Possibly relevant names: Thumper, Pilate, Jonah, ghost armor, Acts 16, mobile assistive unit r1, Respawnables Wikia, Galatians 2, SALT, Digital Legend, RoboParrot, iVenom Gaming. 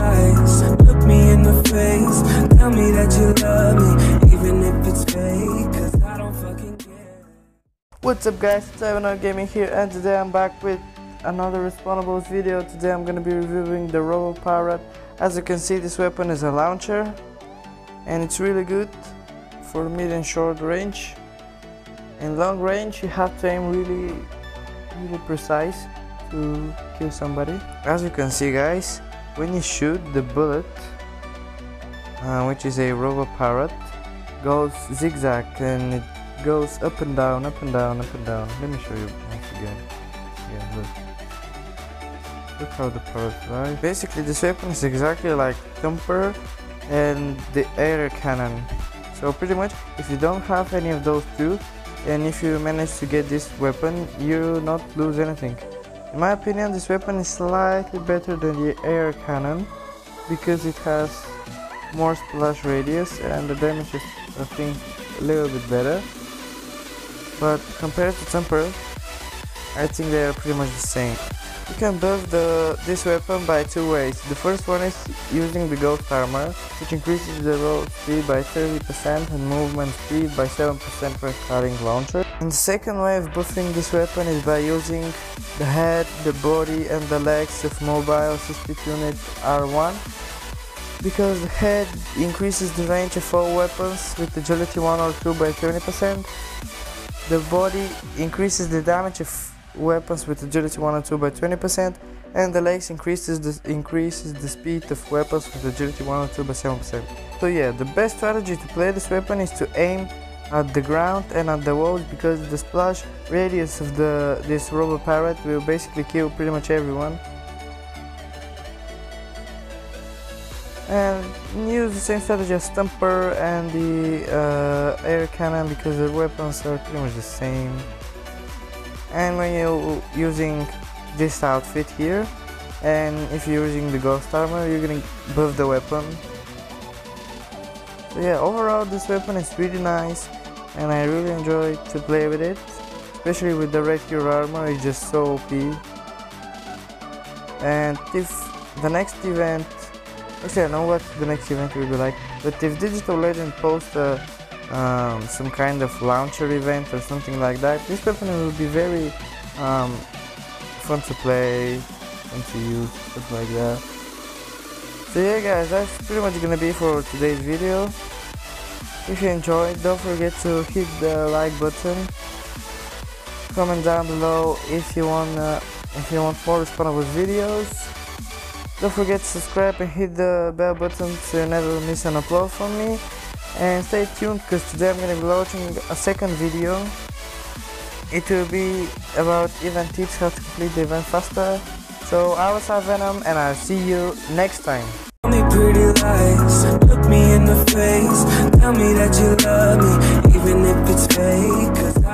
lies. Look me in the face, tell me that you love me, even if it's fake, cause I don't fucking care. What's up guys, it's iVenom Gaming here, and today I'm back with another Respawnables video. Today I'm gonna be reviewing the RoboParrot. As you can see, this weapon is a launcher, and it's really good for mid and short range. In long range, you have to aim really precise to kill somebody. As you can see guys, when you shoot, the bullet, which is a RoboParrot, goes zigzag and it goes up and down, up and down, up and down. Let me show you once again. Yeah, look how the parrot flies. Basically this weapon is exactly like Thumper and the air cannon. So pretty much, if you don't have any of those two, and if you manage to get this weapon, you not lose anything. In my opinion, this weapon is slightly better than the air cannon because it has more splash radius and the damage is, I think, a little bit better. But compared to Thumper, I think they are pretty much the same. You can build this weapon by two ways. The first one is using the ghost armor, which increases the roll speed by 30% and movement speed by 7% per starting launcher. And the second way of buffing this weapon is by using the head, the body and the legs of mobile assistive unit r1, because the head increases the range of all weapons with agility 1 or 2 by 20%. The body increases the damage of weapons with agility 1 and 2 by 20%, and the legs increases the speed of weapons with agility 1 and 2 by 7%. So yeah, the best strategy to play this weapon is to aim at the ground and at the walls, because the splash radius of this RoboParrot will basically kill pretty much everyone. And use the same strategy as Thumper and the air cannon, because the weapons are pretty much the same. And when you're using this outfit here, and if you're using the ghost armor, you're gonna buff the weapon. So yeah, overall this weapon is really nice and I really enjoy to play with it, especially with the red cure armor. It's just so OP. And if the next event, actually I know what the next event will be like, but if Digital Legend posts some kind of launcher event or something like that, this weapon will be very fun to play and to use, stuff like that. So yeah guys, that's pretty much gonna be for today's video. If you enjoyed, don't forget to hit the like button. Comment down below if you want more Respawnables videos. Don't forget to subscribe and hit the bell button so you never miss an upload from me. And stay tuned, because today I'm going to be launching a second video. It will be about event tips, how to complete the event faster. So I was iVenom and I'll see you next time. Tell me pretty lies, look me in the face, tell me that you love me, even if it's fake.